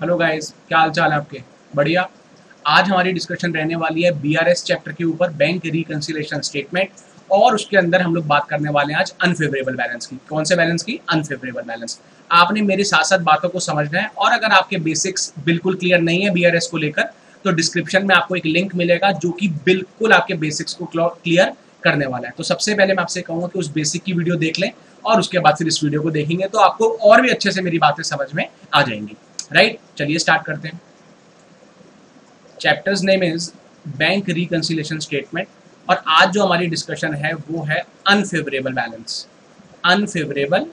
Hello guys, क्या हाल चाल है आपके? बढ़िया। आज हमारी डिस्कशन रहने वाली है बीआरएस चैप्टर के ऊपर, बैंक रिकंसिलिएशन स्टेटमेंट, और उसके अंदर हम लोग बात करने वाले हैं आज अनफेवरेबल बैलेंस की। कौन से बैलेंस की? Unfavourable balance. आपने मेरे साथ साथ बातों को समझना है, और अगर आपके बेसिक्स बिल्कुल क्लियर नहीं है बीआरएस को लेकर तो डिस्क्रिप्शन में आपको एक लिंक मिलेगा जो कि बिल्कुल आपके बेसिक्स को क्लियर करने वाला है। तो सबसे पहले मैं आपसे कहूँगा कि उस बेसिक की वीडियो देख लें और उसके बाद फिर इस वीडियो को देखेंगे तो आपको और भी अच्छे से मेरी बातें समझ में आ जाएंगी। राइट, चलिए स्टार्ट करते हैं। Chapters name is bank reconciliation statement, और आज जो हमारी डिस्कशन है वो है अनफेवरेबल बैलेंस। अनफेवरेबल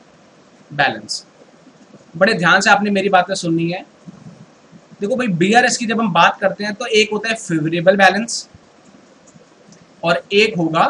बैलेंस, बड़े ध्यान से आपने मेरी बातें सुननी है। देखो भाई, बीआरएस की जब हम बात करते हैं तो एक होता है फेवरेबल बैलेंस और एक होगा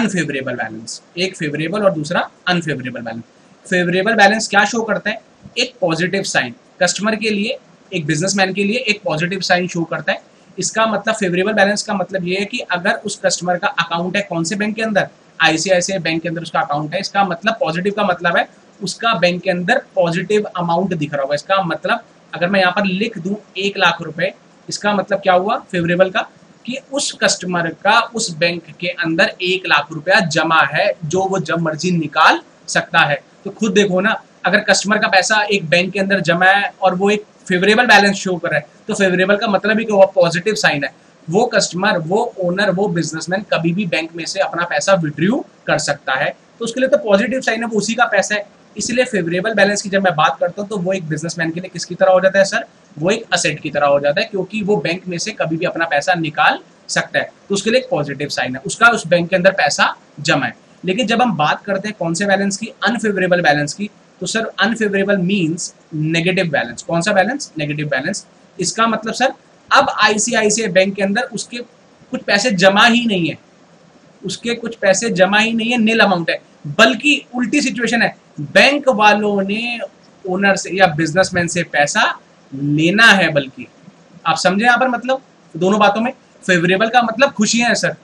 अनफेवरेबल बैलेंस। एक फेवरेबल और दूसरा अनफेवरेबल बैलेंस। फेवरेबल बैलेंस क्या शो करता है? एक पॉजिटिव साइन, कस्टमर के लिए, एक बिजनेसमैन के लिए एक पॉजिटिव साइन शो करता है। इसका मतलब फेवरेबल बैलेंस का मतलब ये है कि अगर उस कस्टमर का अकाउंट है, कौन से बैंक के अंदर? आईसीआईसीआई बैंक के अंदर उसका अकाउंट है। इसका मतलब पॉजिटिव का मतलब है उसका बैंक के अंदर पॉजिटिव अमाउंट दिख रहा होगा। इसका मतलब अगर मैं यहाँ पर लिख दूँ 1,00,000 रुपये, इसका मतलब क्या हुआ फेवरेबल का? कि उस कस्टमर का उस बैंक के अंदर 1,00,000 रुपया जमा है जो वो जब मर्जी निकाल सकता है। तो खुद देखो ना, अगर कस्टमर का पैसा एक बैंक के अंदर जमा है और वो एक फेवरेबल बैलेंस शो कर रहा है तो फेवरेबल का मतलब ही क्या? पॉजिटिव साइन है। वो कस्टमर, वो ओनर, वो बिजनेसमैन कभी भी बैंक में से अपना पैसा विड्रॉ कर सकता है, तो उसके लिए तो पॉजिटिव साइन है, वो उसी का पैसा है। इसलिए फेवरेबल बैलेंस की जब मैं बात करता हूँ तो वो एक बिजनेसमैन के लिए किसकी तरह हो जाता है सर? वो एक असेट की तरह हो जाता है, क्योंकि वो बैंक में से कभी भी अपना पैसा निकाल सकता है, तो उसके लिए एक पॉजिटिव साइन है, उसका उस बैंक के अंदर पैसा जमा है। लेकिन जब हम बात करते हैं कौन से बैलेंस की? अनफेवरेबल बैलेंस की। तो sir unfavourable means negative balance. कौन सा बैलेंस? Negative balance. इसका मतलब सर अब आईसीआईसीआई बैंक के अंदर उसके कुछ पैसे जमा ही नहीं है, उसके कुछ पैसे जमा ही नहीं है, नील अमाउंट है, बल्कि उल्टी सिचुएशन है, बैंक वालों ने ओनर से या बिजनेसमैन से पैसा लेना है। बल्कि आप समझे यहाँ पर मतलब दोनों बातों में फेवरेबल का मतलब खुशियां है सर,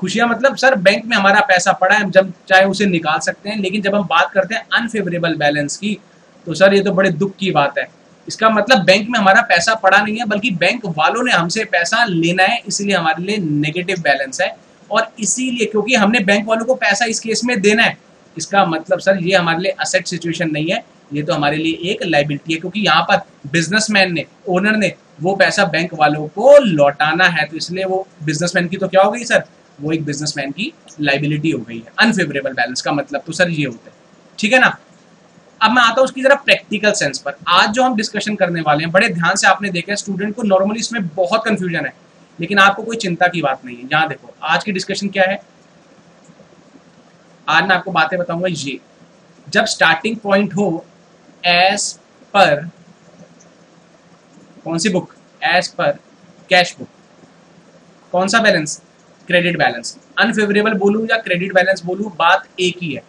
खुशियां मतलब सर बैंक में हमारा पैसा पड़ा है, जब चाहे उसे निकाल सकते हैं। लेकिन जब हम बात करते हैं अनफेवरेबल बैलेंस की तो सर ये तो बड़े दुख की बात है। इसका मतलब बैंक में हमारा पैसा पड़ा नहीं है, बल्कि बैंक वालों ने हमसे पैसा लेना है, इसीलिए हमारे लिए नेगेटिव बैलेंस है। और इसीलिए क्योंकि हमने बैंक वालों को पैसा इस केस में देना है, इसका मतलब सर ये हमारे लिए असेट सिचुएशन नहीं है, ये तो हमारे लिए एक लाइबिलिटी है, क्योंकि यहाँ पर बिजनेसमैन ने, ओनर ने वो पैसा बैंक वालों को लौटाना है, तो इसलिए वो बिजनेसमैन की तो क्या हो गई सर? वो एक बिजनेसमैन की लाइबिलिटी हो गई है। अनफेवरेबल बैलेंस का मतलब तो सर ये होता है, ठीक है ना। अब मैं आता हूँ उसकी जरा प्रैक्टिकल सेंस पर। आज जो हम डिस्कशन करने वाले हैं, बड़े ध्यान से आपने देखा है स्टूडेंट को, नॉर्मली इसमें बहुत कंफ्यूजन है, लेकिन आपको कोई चिंता की बात नहीं है। यहाँ देखो आज की डिस्कशन क्या है। आज मैं आपको बातें बताऊंगा ये, जब स्टार्टिंग पॉइंट हो एज पर कौन सी बुक? एज पर कैश बुक। कौन सा बैलेंस? Credit balance. अनफेवरेबल बोलूं या क्रेडिट बैलेंस बोलूं, बात एक ही है।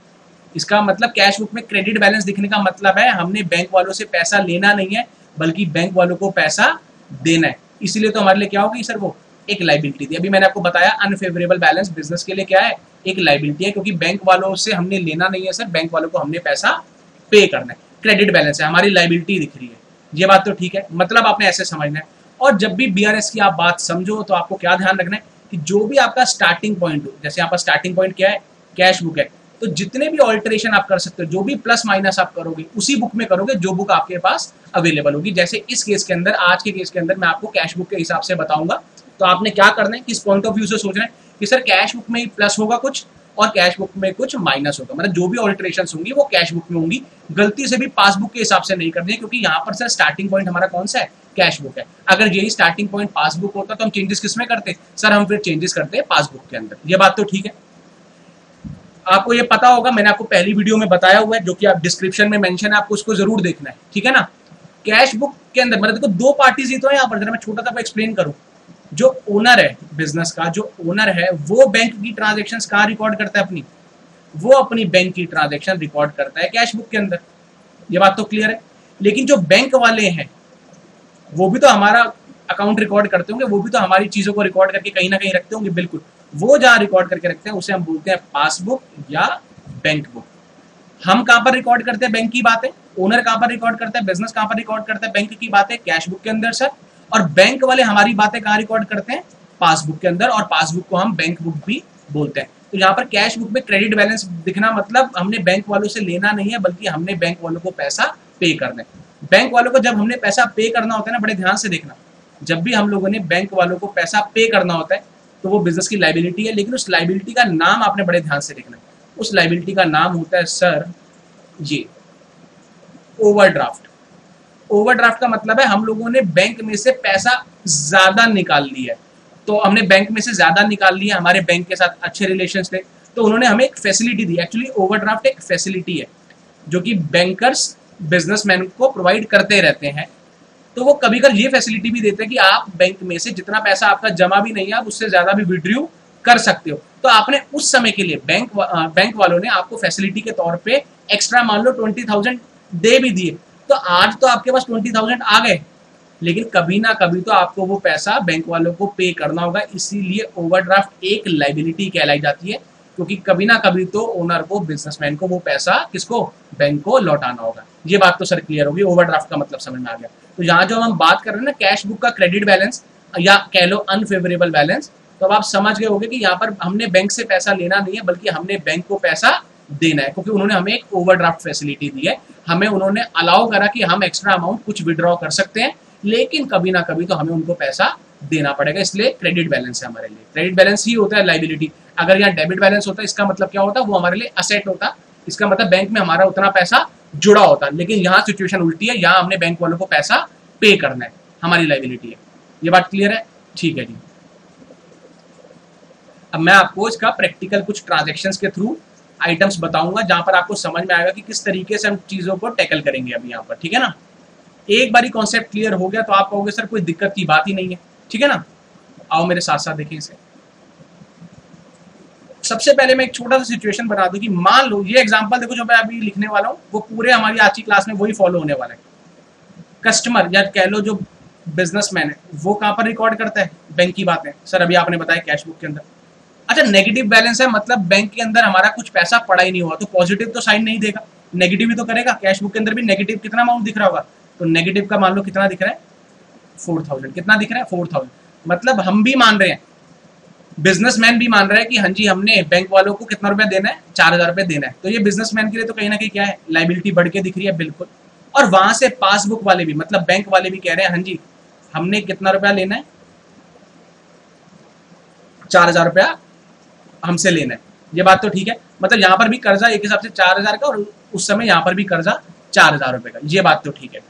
इसका मतलब कैश बुक में क्रेडिट बैलेंस दिखने का मतलब है हमने बैंक वालों से पैसा लेना नहीं है, बल्कि बैंक वालों को पैसा देना है, इसीलिए तो हमारे लिए क्या होगी सर? वो एक लाइबिलिटी थी। अभी मैंने आपको बताया अनफेवरेबल बैलेंस बिजनेस के लिए क्या है? एक लाइबिलिटी है, क्योंकि बैंक वालों से हमने लेना नहीं है सर, बैंक वालों को हमने पैसा पे करना है। क्रेडिट बैलेंस है, हमारी लाइबिलिटी दिख रही है, ये बात तो ठीक है। मतलब आपने ऐसे समझना है। और जब भी बीआरएस की आप बात समझो तो आपको क्या ध्यान रखना है कि जो भी आपका स्टार्टिंग पॉइंट हो, जैसे यहाँ पर स्टार्टिंग पॉइंट क्या है? कैश बुक है। तो जितने भी ऑल्टरेशन आप कर सकते हो, जो भी प्लस माइनस आप करोगे उसी बुक में करोगे जो बुक आपके पास अवेलेबल होगी। जैसे इस केस के अंदर, आज के केस के अंदर मैं आपको कैश बुक के हिसाब से बताऊंगा, तो आपने क्या करना है, किस पॉइंट ऑफ व्यू से सोचना है कि सर कैश बुक में प्लस होगा कुछ और कैश बुक में कुछ माइनस होगा, मतलब जो भी ऑल्टरेशन होंगी वो कैश बुक में होंगी। गलती से भी पासबुक के हिसाब से नहीं करनी है, क्योंकि यहाँ पर सर स्टार्टिंग पॉइंट हमारा कौन सा है? कैश बुक है। अगर यही स्टार्टिंग पॉइंट पासबुक होता तो हम चेंजेस किस में करते सर? हम फिर चेंजेस करते पासबुक के अंदर, ये बात तो ठीक है। आपको ये पता होगा, मैंने आपको पहली वीडियो में बताया हुआ है, जो कि आप डिस्क्रिप्शन में मेंशन है, आपको उसको जरूर देखना है, ठीक है ना। कैश बुक के अंदर मतलब देखो दो पार्टीज ही तो है यहाँ पर। जरा मैं छोटा सा आपको एक्सप्लेन करूँ, जो ओनर है बिजनेस का, जो ओनर है वो बैंक की ट्रांजेक्शन्स कहाँ रिकॉर्ड करता है अपनी? वो अपनी बैंक की ट्रांजेक्शन रिकॉर्ड करता है कैश बुक के अंदर, ये बात तो क्लियर है। लेकिन जो बैंक वाले हैं वो भी तो हमारा अकाउंट रिकॉर्ड करते होंगे, वो भी तो हमारी चीज़ों को रिकॉर्ड करके कहीं ना कहीं रखते होंगे, बिल्कुल। वो जहाँ रिकॉर्ड करके रखते हैं उसे हम बोलते हैं पासबुक या बैंक बुक। हम कहाँ पर रिकॉर्ड करते हैं बैंक की बातें? ओनर कहां पर रिकॉर्ड करता है, बिजनेस कहां पर रिकॉर्ड करता है, बैंक की बातें कैश बुक के अंदर सर, और बैंक वाले हमारी बातें कहां रिकॉर्ड करते हैं, पासबुक के अंदर, और पासबुक को हम बैंक बुक भी बोलते हैं। तो यहाँ पर कैश बुक में क्रेडिट बैलेंस दिखना मतलब हमने बैंक वालों से लेना नहीं है, बल्कि हमने बैंक वालों को पैसा पे करना है। बैंक वालों को जब हमने पैसा पे करना होता है ना, बड़े ध्यान से देखना, जब भी हम लोगों ने बैंक वालों को पैसा पे करना होता है तो वो बिजनेस की लाइबिलिटी है, लेकिन उस लाइबिलिटी का नाम आपने बड़े ध्यान से देखना है। उस लाइबिलिटी का नाम होता है सर ये ओवरड्राफ्ट। ओवरड्राफ्ट का मतलब है हम लोगों ने बैंक में से पैसा ज्यादा निकाल लिया है। तो हमने बैंक में से ज्यादा निकाल लिया, हमारे बैंक के साथ अच्छे रिलेशंस थे, तो उन्होंने हमें एक फैसिलिटी दी। एक्चुअली ओवरड्राफ्ट एक फैसिलिटी है जो कि बैंकर्स बिजनेसमैन को प्रोवाइड करते रहते हैं। तो वो कभी कभी ये फैसिलिटी भी देते हैं कि आप बैंक में से जितना पैसा आपका जमा भी नहीं है, आप उससे ज्यादा भी विड्रू कर सकते हो। तो आपने उस समय के लिए बैंक वालों ने आपको फैसिलिटी के तौर पर एक्स्ट्रा मान लो 20,000 दे भी दिए। तो आज तो आपके पास 20,000 आ गए, लेकिन कभी ना कभी तो आपको वो पैसा बैंक वालों को पे करना होगा। इसीलिए ओवरड्राफ्ट एक लाइबिलिटी कहलाई जाती है, क्योंकि कभी ना कभी तो ओनर को, बिजनेसमैन को वो पैसा किसको, बैंक को लौटाना होगा। ये बात तो सर क्लियर होगी, ओवरड्राफ्ट का मतलब समझ में आ गया। तो यहाँ जो हम बात कर रहे हैं ना कैश बुक का क्रेडिट बैलेंस या कह लो अनफेवरेबल बैलेंस, तो अब आप समझ गए होंगे कि यहाँ पर हमने बैंक से पैसा लेना नहीं है, बल्कि हमने बैंक को पैसा देना है, क्योंकि उन्होंने हमें एक ओवरड्राफ्ट फैसिलिटी दी है। हमें उन्होंने अलाउ करा कि हम एक्स्ट्रा अमाउंट कुछ विड्रॉ कर सकते हैं, लेकिन कभी ना कभी तो हमें उनको पैसा देना पड़ेगा। इसलिए क्रेडिट बैलेंस है हमारे लिए, क्रेडिट बैलेंस ही होता है लाइबिलिटी। अगर यहाँ डेबिट बैलेंस होता इसका मतलब क्या होता, वो हमारे लिए असेट होता, इसका मतलब बैंक में हमारा उतना पैसा जुड़ा होता। लेकिन यहाँ सिचुएशन उल्टी है, यहाँ हमने बैंक वालों को पैसा पे करना है, हमारी लाइबिलिटी है। ये बात क्लियर है, ठीक है जी। अब मैं आपको इसका प्रैक्टिकल कुछ ट्रांजेक्शन के थ्रू आइटम्स बताऊंगा, जहां पर आपको समझ में आएगा कि किस तरीके से हम चीजों को टैकल करेंगे अभी यहाँ पर, ठीक है ना। एक बारी कॉन्सेप्ट क्लियर हो गया तो आप कहोगे सर कोई दिक्कत की बात ही नहीं है, ठीक है ना। आओ मेरे साथ साथ देखें इसे। सबसे पहले मैं एक छोटा सा सिचुएशन बना दूं कि मान लो ये एग्जांपल देखो, जो मैं अभी लिखने वाला हूं वो पूरे हमारी आज की क्लास में वही फॉलो होने वाला है। कस्टमर या कह लो जो बिजनेसमैन है वो कहाँ पर रिकॉर्ड करता है, बैंक की बातें सर अभी आपने बताया कैश बुक के अंदर। अच्छा, नेगेटिव बैलेंस है मतलब बैंक के अंदर हमारा कुछ पैसा पड़ा ही नहीं हुआ, तो पॉजिटिव तो साइन नहीं देगा, नेगेटिव ही तो करेगा। कैश बुक के अंदर भी नेगेटिव कितना अमाउंट दिख रहा होगा, तो नेगेटिव का मान लो कितना दिख रहा है 4,000, कितना दिख रहा है 4,000। मतलब हम भी मान रहे हैं, बिजनेसमैन भी मान रहा है कि हाँ जी हमने बैंक वालों को कितना रुपया देना है, 4,000 रुपये देना है। तो ये बिजनेसमैन के लिए तो कहीं ना कहीं क्या है, लाइबिलिटी बढ़ के दिख रही है, बिल्कुल। और वहां से पासबुक वाले भी मतलब बैंक वाले भी कह रहे हैं हाँ जी हमने कितना रुपया लेना है, 4,000 रुपया हमसे लेना है। ये बात तो ठीक है, मतलब यहाँ पर भी कर्जा एक हिसाब से 4,000 का, और उस समय यहाँ पर भी कर्जा 4,000 रुपये का। ये बात तो ठीक है,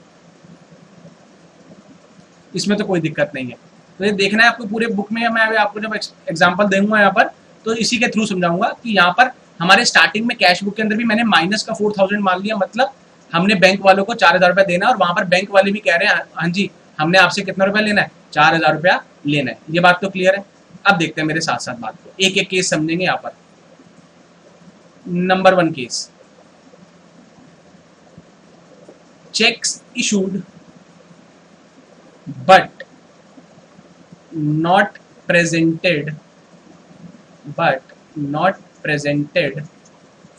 इसमें तो कोई दिक्कत नहीं है। तो ये देखना है आपको पूरे बुक में, मैं आपको जब एग्जांपल दूंगा यहाँ पर तो इसी के थ्रू समझाऊंगा कि यहाँ पर हमारे स्टार्टिंग में कैश बुक के अंदर भी मैंने माइनस का 4,000 मान लिया, मतलब हमने बैंक वालों को 4,000 रुपया देना है, और वहां पर बैंक वाले भी कह रहे हैं हाँ जी हमने आपसे कितना रुपया लेना है, 4,000 रुपया लेना है। ये बात तो क्लियर है। अब देखते हैं मेरे साथ साथ बात को, एक एक केस समझेंगे यहाँ पर। Number 1 case, cheques issued but not presented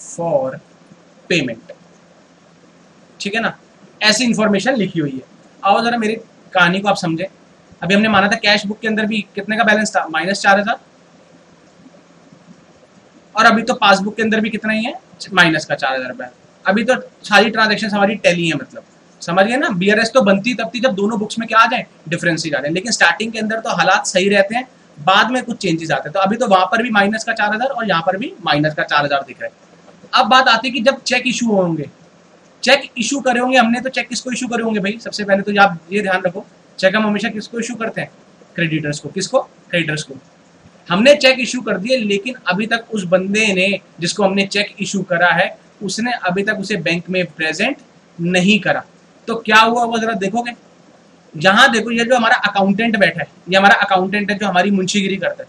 for payment, ठीक है ना, ऐसी इंफॉर्मेशन लिखी हुई है। आओ जरा मेरी कहानी को आप समझे। अभी हमने माना था कैश बुक के अंदर भी कितने का बैलेंस था, -4,000, और अभी तो पासबुक के अंदर भी कितना ही है, -4,000 रुपया। अभी तो सारी ट्रांजेक्शन हमारी टैली है, मतलब समझिए ना। बीआरएस तो बनती तब थी जब दोनों बुक्स में क्या आ जाए, डिफरेंस ही आ जाए, लेकिन स्टार्टिंग के अंदर तो हालात सही रहते हैं, बाद में कुछ चेंजेस आते हैं। तो अभी तो वहां पर भी -4,000 और यहाँ पर भी -4,000 दिख रहा है। अब बात आती है कि जब चेक इशू होंगे, चेक इशू करे होंगे हमने, तो चेक किसको इशू करे होंगे भाई, सबसे पहले तो आप ये ध्यान रखो, चेक हम हमेशा किसको इशू करते हैं, क्रेडिटर्स को। किसको, क्रेडिटर्स को। हमने चेक इशू कर दिए, लेकिन अभी तक उस बंदे ने जिसको हमने चेक इशू करा है उसने अभी तक उसे बैंक में प्रेजेंट नहीं करा। तो क्या हुआ वो जरा देखोगे, यहां देखो ये जो हमारा अकाउंटेंट बैठा है, ये हमारा अकाउंटेंट है जो हमारी मुंशीगिरी करता है।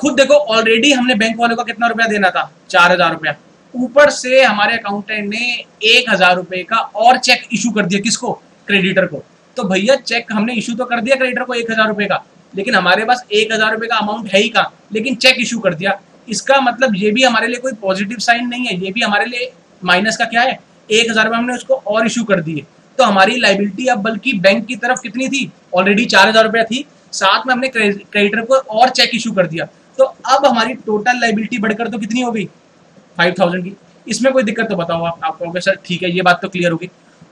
खुद देखो ऑलरेडी हमने बैंक वालों का कितना रुपया देना था, 4,000 रुपया, ऊपर से हमारे अकाउंटेंट ने 1,000 रुपये का और चेक इशू कर दिया, किसको, क्रेडिटर को। तो भैया चेक हमने इशू तो कर दिया क्रेडिटर को 1,000 रुपये का, लेकिन हमारे पास 1,000 रुपये का अमाउंट है ही का, लेकिन चेक इशू कर दिया। इसका मतलब ये भी हमारे लिए कोई पॉजिटिव साइन नहीं है, ये भी हमारे लिए माइनस का क्या है, 1000 हमने उसको और इशू कर दिए, तो हमारी लाइबिलिटी अब बल्कि बैंक की तरफ कितनी थी, ऑलरेडी 4000 थी, साथ में हमने क्रेडिटर को और चेक इशू कर दिया, तो अब हमारी टोटल लाइबिलिटी बढ़कर तो कितनी हो गई 5000 की। इसमें कोई दिक्कत तो बताओ आप, कहोगे सर ठीक है ये बात तो क्लियर होगी।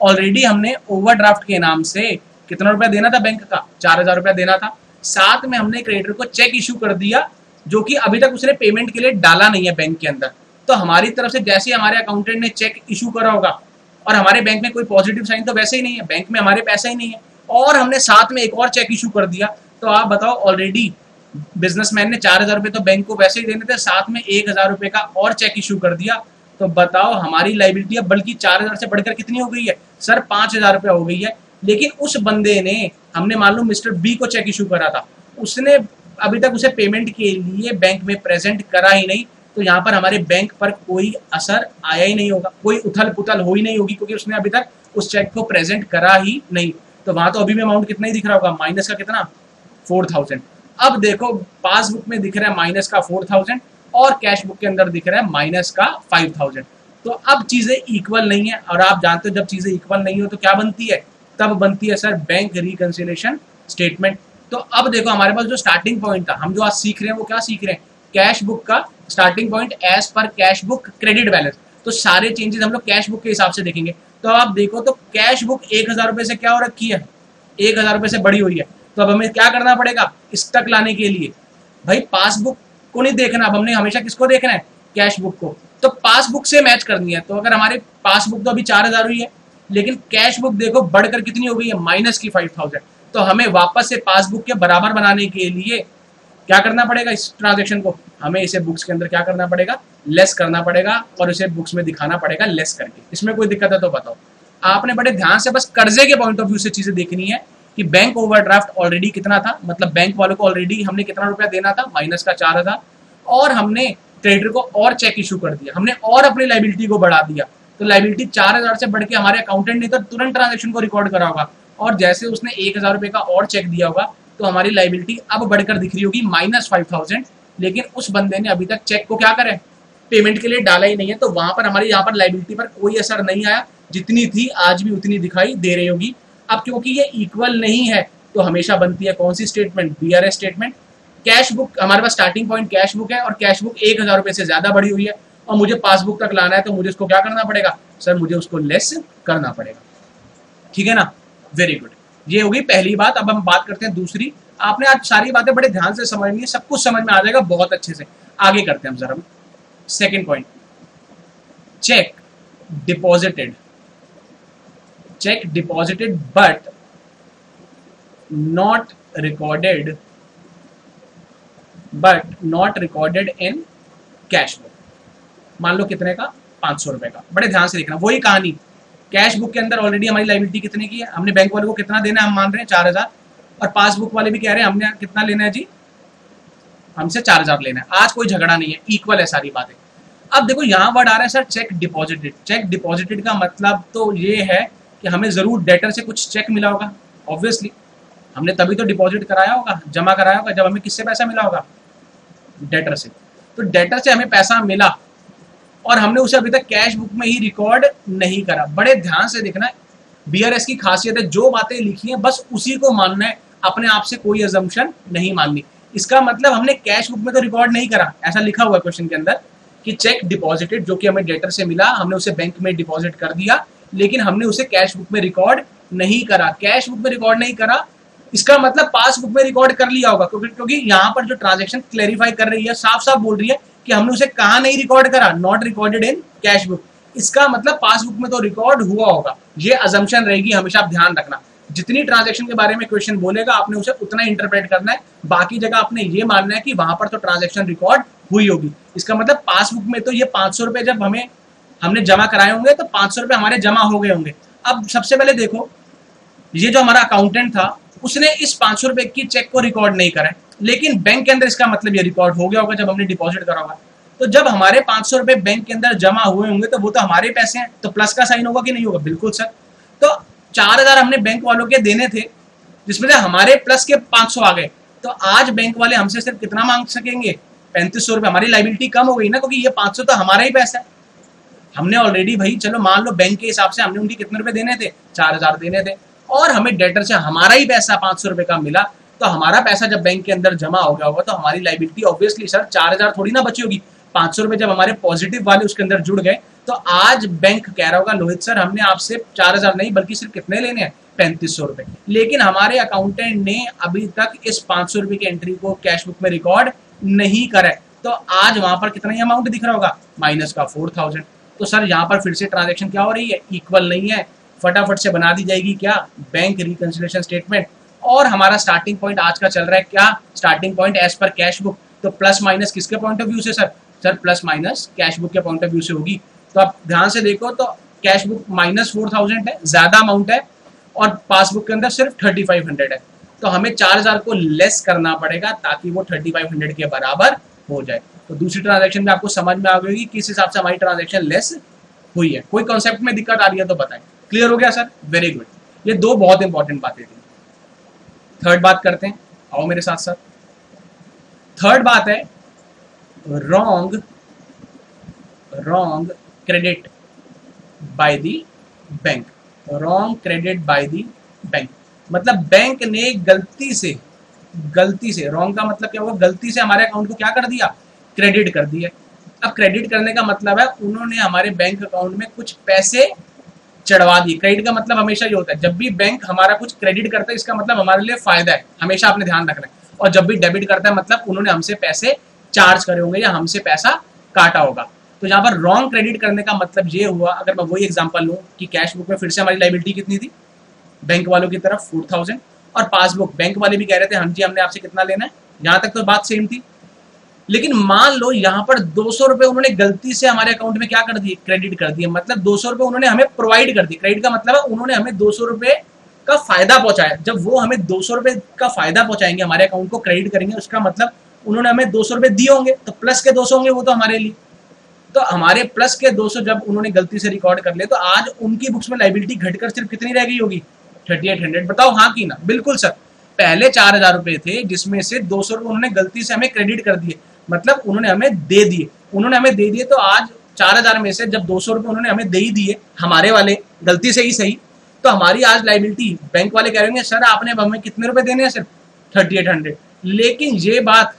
ऑलरेडी हमने ओवरड्राफ्ट के नाम से कितना रुपया देना था बैंक का, 4000 देना था, साथ में हमने क्रेडिटर को चेक इशू कर दिया जो कि अभी तक उसने पेमेंट के लिए डाला नहीं है बैंक के अंदर। तो हमारी तरफ से जैसे हमारे अकाउंटेंट ने चेक इशू करा होगा, और हमारे बैंक में कोई पॉजिटिव साइन तो वैसे ही नहीं है, बैंक में हमारे पैसा ही नहीं है, और हमने साथ में एक और चेक इशू कर दिया, तो आप बताओ ऑलरेडी बिजनेसमैन ने 4000 तो बैंक को वैसे ही देने थे, साथ में 1000 का और चेक इशू कर दिया, तो बताओ हमारी लाइबिलिटी अब बल्कि 4000 से बढ़कर कितनी हो गई है सर 5000 हो गई है। लेकिन उस बंदे ने, हमने मान लो मिस्टर बी को चेक इशू करा था, उसने अभी तक उसे पेमेंट के लिए बैंक में प्रेजेंट करा ही नहीं, तो यहाँ पर हमारे बैंक पर कोई असर आया ही नहीं होगा, कोई उथल पुथल हो ही नहीं होगी, क्योंकि उसने अभी तक उस चेक को प्रेजेंट करा ही नहीं। तो वहां तो अभी में अमाउंट कितना ही दिख रहा होगा, माइनस का कितना 4000। अब देखो पासबुक में दिख रहा है माइनस का 4000 और कैश बुक के अंदर दिख रहा है माइनस का 5000। तो अब चीजें इक्वल नहीं है, और आप जानते हो जब चीजें इक्वल नहीं हो तो क्या बनती है, तब बनती है सर बैंक रिकंसिलिएशन स्टेटमेंट। तो अब देखो हमारे पास जो स्टार्टिंग पॉइंट था, हम जो आज सीख रहे हैं वो क्या सीख रहे हैं, कैश बुक का स्टार्टिंग पॉइंट एज पर कैश बुक क्रेडिट बैलेंस। तो सारे चेंजेस हम लोग कैश बुक के हिसाब से देखेंगे। तो आप देखो तो कैश बुक 1000 से क्या हो रखी है, 1000 से बड़ी हुई है। तो अब हमें क्या करना पड़ेगा स्टक लाने के लिए, भाई पासबुक को नहीं देखना, अब हमने हमेशा किसको देखना है कैश बुक को, तो पासबुक से मैच करनी है। तो अगर हमारे पासबुक तो अभी 4000 हुई है, लेकिन कैश बुक देखो बढ़कर कितनी हो गई है माइनस की 5000, तो हमें वापस से पासबुक के बराबर बनाने के लिए क्या करना पड़ेगा, इस ट्रांजेक्शन को हमें इसे बुक्स के अंदर क्या करना पड़ेगा, लेस करना पड़ेगा, और इसे बुक्स में दिखाना पड़ेगा लेस करके। इसमें कोई दिक्कत है तो बताओ। आपने बड़े ध्यान से बस कर्जे के पॉइंट ऑफ व्यू से चीजें देखनी है कि बैंक ओवरड्राफ्ट ऑलरेडी कितना था, मतलब बैंक वालों को ऑलरेडी हमने कितना रुपया देना था, माइनस का 4000, और हमने ट्रेडर को और चेक इशू कर दिया, हमने और अपनी लाइबिलिटी को बढ़ा दिया। तो लाइबिलिटी 4000 से बढ़ के हमारे अकाउंटेंट ने तो तुरंत ट्रांजेक्शन को रिकॉर्ड करा होगा, और जैसे उसने 1000 का और चेक दिया होगा, तो हमारी लाइबिलिटी अब बढ़कर दिख रही होगी माइनस 5000। लेकिन उस बंदे ने अभी तक चेक को क्या करे, पेमेंट के लिए डाला ही नहीं है, तो वहां पर हमारी यहाँ पर लाइबिलिटी पर कोई असर नहीं आया, जितनी थी आज भी उतनी दिखाई दे रही होगी। अब क्योंकि ये इक्वल नहीं है, तो हमेशा बनती है कौन सी statement, BRS statement. Cash book हमारे पास स्टार्टिंग पॉइंट कैश बुक है, और कैश बुक 1000 से ज्यादा बढ़ी हुई है, और मुझे पासबुक तक लाना है, तो मुझे इसको क्या करना पड़ेगा सर, मुझे उसको लेस करना पड़ेगा। ठीक है ना, वेरी गुड, ये होगी पहली बात। अब हम बात करते हैं दूसरी। आपने आज सारी बातें बड़े ध्यान से समझनी है, सब कुछ समझ में आ जाएगा बहुत अच्छे से। आगे करते हैं हम जरा second point, cheque deposited, cheque deposited but not recorded, in cash book. मान लो कितने का, 500 का। बड़े ध्यान से देखना, वही कहानी, कैश बुक के अंदर ऑलरेडी हमारी लाइबिलिटी कितने की है, हमने बैंक वाले को कितना देना है, हम मान रहे हैं 4000, और पासबुक वाले भी कह रहे हैं हमने कितना लेना है जी, हमसे 4000 लेना है। आज कोई झगड़ा नहीं है, इक्वल है सारी बातें। अब देखो यहाँ वर्ड आ रहा है sir cheque deposited. Cheque deposited का मतलब तो ये है कि हमें जरूर डेटर से कुछ चेक मिला होगा, ऑब्वियसली हमने तभी तो डिपॉजिट कराया होगा, जमा कराया होगा, जब हमें किससे पैसा मिला होगा, डेटर से। तो डेटर से हमें पैसा मिला, और हमने उसे अभी तक कैश बुक में ही रिकॉर्ड नहीं करा। बड़े ध्यान से देखना, BRS की खासियत है, जो बातें लिखी हैं बस उसी को मानना है, अपने आप से कोई अजम्पशन नहीं माननी। इसका मतलब हमने कैश बुक में तो रिकॉर्ड नहीं करा, ऐसा लिखा हुआ है क्वेश्चन के अंदर कि चेक डिपॉजिटेड, जो कि हमें डेटर से मिला, हमने उसे बैंक में डिपॉजिट कर दिया, लेकिन हमने उसे कैश बुक में रिकॉर्ड नहीं करा। कैश बुक में रिकॉर्ड नहीं करा इसका मतलब पासबुक में रिकॉर्ड कर लिया होगा, क्योंकि यहाँ पर जो ट्रांजेक्शन क्लैरिफाई कर रही है, साफ साफ बोल रही है कि हमने उसे कहाँ नहीं रिकॉर्ड करा, not recorded in cash book. इसका मतलब पासबुक में तो रिकॉर्ड हुआ होगा, ये अजम्पशन रहेगी, हमेशा आप ध्यान रखना। जितनी ट्रांजैक्शन के बारे में क्वेश्चन बोलेगा, आपने उसे उतना इंटरप्रेट करना है, बाकी जगह आपने ये मानना है कि वहां पर तो ट्रांजैक्शन रिकॉर्ड हुई होगी। इसका मतलब पासबुक में तो ये 500 जब हमने जमा कराए होंगे, तो 500 हमारे जमा हो गए होंगे। अब सबसे पहले देखो, ये जो हमारा अकाउंटेंट था, उसने इस 500 की चेक को रिकॉर्ड नहीं करा, लेकिन बैंक के अंदर इसका मतलब ये रिकॉर्ड हो गया होगा जब हमने डिपॉजिट करा होगा। तो जब हमारे 500 बैंक के अंदर जमा हुए होंगे, तो वो तो हमारे पैसे हैं, तो प्लस का साइन होगा कि नहीं होगा, बिल्कुल सर। तो 4000 हमने बैंक वालों के देने थे, जिसमें से हमारे प्लस के 500 आ गए, तो आज बैंक वाले हमसे सिर्फ कितना मांग सकेंगे, 3500। हमारी लाइबिलिटी कम हो गई ना, क्योंकि ये 500 तो हमारा ही पैसा है, हमने ऑलरेडी भाई चलो मान लो बैंक के हिसाब से हमने उनके कितने रुपए देने थे, 4000 देने थे, और हमें डेटर से हमारा ही पैसा 500 रुपए का मिला, तो हमारा पैसा जब बैंक के अंदर जमा हो गया होगा तो हमारी लायबिलिटी ऑब्वियसली सर 4000 थोड़ी ना बची होगी। 500 रुपए जब हमारे पॉजिटिव वाले उसके अंदर जुड़ गए तो आज बैंक कह रहा होगा लोहित सर हमने आपसे 4000 नहीं बल्कि सिर्फ कितने लेने हैं 3500 रुपए, लेकिन हमारे अकाउंटेंट ने अभी तक इस 500 रुपए की एंट्री को कैश बुक में रिकॉर्ड नहीं करा है, तो आज वहां पर कितना ही अमाउंट दिख रहा होगा माइनस का 4000। तो सर यहाँ पर फिर से ट्रांजेक्शन क्या हो रही है, इक्वल नहीं है, फटाफट से बना दी जाएगी क्या बैंक रिकंसिलिएशन स्टेटमेंट। और हमारा स्टार्टिंग पॉइंट आज का चल रहा है क्या, स्टार्टिंग पॉइंट एज पर कैश बुक, तो प्लस माइनस किसके पॉइंट ऑफ व्यू से sir, sir plus minus cash book के पॉइंट ऑफ व्यू से होगी। तो आप ध्यान से देखो तो कैश बुक माइनस 4000 है, ज्यादा अमाउंट है, और पासबुक के अंदर सिर्फ 3500 है, तो हमें 4000 को लेस करना पड़ेगा ताकि वो 3500 के बराबर हो जाए। तो दूसरी ट्रांजेक्शन में आपको समझ में आ गई किस हिसाब से हमारी ट्रांजेक्शन लेस हुई है। कोई कॉन्सेप्ट में दिक्कत आ रही है तो बताएं। क्लियर हो गया सर, वेरी गुड। ये दो बहुत इंपॉर्टेंट बातें थी। थर्ड बात करते हैं, आओ मेरे साथ सर। थर्ड बात है wrong credit by the bank. Wrong credit by the bank मतलब बैंक ने गलती से, रॉन्ग का मतलब क्या हुआ, गलती से हमारे अकाउंट को क्या कर दिया, क्रेडिट कर दिया। अब क्रेडिट करने का मतलब है उन्होंने हमारे बैंक अकाउंट में कुछ पैसे चढ़वा दिए। क्रेडिट का मतलब हमेशा ये होता है जब भी बैंक हमारा कुछ क्रेडिट करता है इसका मतलब हमारे लिए फायदा है, हमेशा आपने ध्यान रखना है। और जब भी डेबिट करता है मतलब उन्होंने हमसे पैसे चार्ज करे होंगे या हमसे पैसा काटा होगा। तो यहाँ पर रॉन्ग क्रेडिट करने का मतलब ये हुआ, अगर मैं वही एग्जांपल लूँ कि कैश बुक में फिर से हमारी लायबिलिटी कितनी थी बैंक वालों की तरफ 4000, और पासबुक बैंक वाले भी कह रहे थे हम जी हमने आपसे कितना लेना है, यहाँ तक तो बात सेम थी। लेकिन मान लो यहाँ पर 200 रुपये उन्होंने गलती से हमारे अकाउंट में क्या कर दिए, क्रेडिट कर दिए। मतलब 200 रुपये उन्होंने हमें प्रोवाइड कर दिए। क्रेडिट का मतलब है उन्होंने हमें 200 रुपये का फायदा पहुंचाया। जब वो हमें 200 रुपये का फायदा पहुंचाएंगे हमारे अकाउंट को क्रेडिट करेंगे उसका मतलब उन्होंने हमें 200 रुपये दिए होंगे, तो प्लस के 200 होंगे वो तो हमारे लिए। तो हमारे प्लस के 200 जब उन्होंने गलती से रिकॉर्ड कर लिए तो आज उनकी बुक्स में लायबिलिटी घटकर सिर्फ कितनी रह गई होगी 3800। बताओ हाँ कि ना। बिल्कुल सर, पहले 4000 रुपये थे जिसमें से 200 रुपये उन्होंने गलती से हमें क्रेडिट कर दिए, मतलब उन्होंने हमें दे दिए। तो आज 4000 में से जब 200 रुपये उन्होंने हमें दे ही दिए हमारे वाले, गलती से ही सही, तो हमारी आज लायबिलिटी बैंक वाले कह रहे होंगे सर आपने हमें कितने रुपए देने हैं, सिर्फ 3800। लेकिन ये बात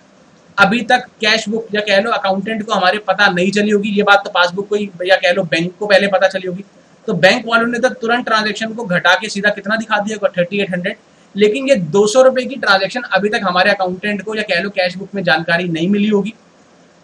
अभी तक कैश बुक या कह लो अकाउंटेंट को हमारे पता नहीं चली होगी, ये बात तो पासबुक को ही या कह लो बैंक को पहले पता चली होगी। तो बैंक वालों ने तो तुरंत ट्रांजेक्शन को घटा के सीधा कितना दिखा दिया होगा 3800। लेकिन ये 200 रुपये की ट्रांजेक्शन अभी तक हमारे अकाउंटेंट को या कह लो कैश बुक में जानकारी नहीं मिली होगी।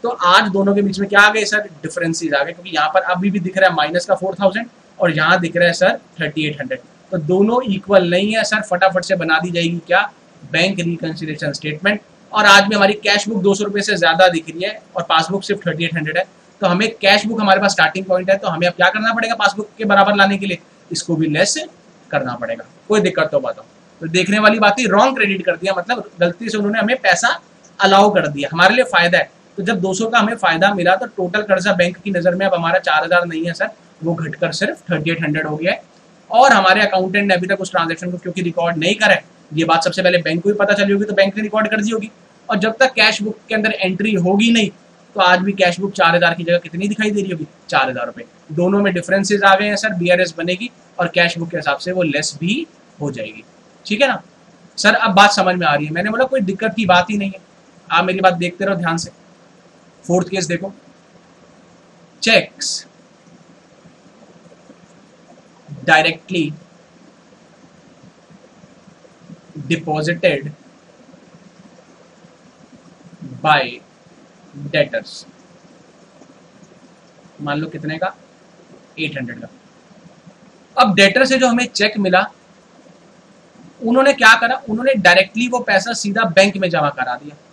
तो आज दोनों के बीच में क्या आ गए सर, डिफरेंसेज आ गए, क्योंकि यहाँ पर अभी भी दिख रहा है माइनस का 4000 और यहाँ दिख रहा है सर 3800। तो दोनों इक्वल नहीं है सर, फटाफट से बना दी जाएगी क्या बैंक रिकंसिलिएशन स्टेटमेंट। और आज में हमारी कैश बुक 200 रुपये से ज़्यादा दिख रही है और पासबुक सिर्फ 3800 है। तो हमें कैश बुक हमारे पास स्टार्टिंग पॉइंट है, तो हमें अब क्या करना पड़ेगा पासबुक के बराबर लाने के लिए इसको भी लेस करना पड़ेगा। कोई दिक्कत तो बताओ। तो देखने वाली बात है रॉन्ग क्रेडिट कर दिया मतलब गलती से उन्होंने हमें पैसा अलाउ कर दिया, हमारे लिए फायदा है। तो जब 200 का हमें फायदा मिला तो टोटल कर्जा बैंक की नज़र में अब हमारा 4000 नहीं है सर, वो घटकर सिर्फ 3800 हो गया है। और हमारे अकाउंटेंट ने अभी तक उस ट्रांजेक्शन को क्योंकि रिकॉर्ड नहीं करा है, ये बात सबसे पहले बैंक को भी पता चली होगी तो बैंक ने रिकॉर्ड कर दी होगी। और जब तक कैश बुक के अंदर एंट्री होगी नहीं तो आज भी कैश बुक 4000 की जगह कितनी दिखाई दे रही होगी 4000 रुपये। दोनों में डिफरेंसेज आ गए हैं सर, BRS बनेगी और कैश बुक के हिसाब से वो लेस भी हो जाएगी। ठीक है ना सर, अब बात समझ में आ रही है। मैंने बोला कोई दिक्कत की बात ही नहीं है, आप मेरी बात देखते रहो ध्यान से। फोर्थ केस देखो, cheques directly deposited by debtors, मान लो कितने का 800 का। अब डेटर से जो हमें चेक मिला उन्होंने क्या करा, उन्होंने डायरेक्टली वो पैसा सीधा बैंक में जमा करा दिया।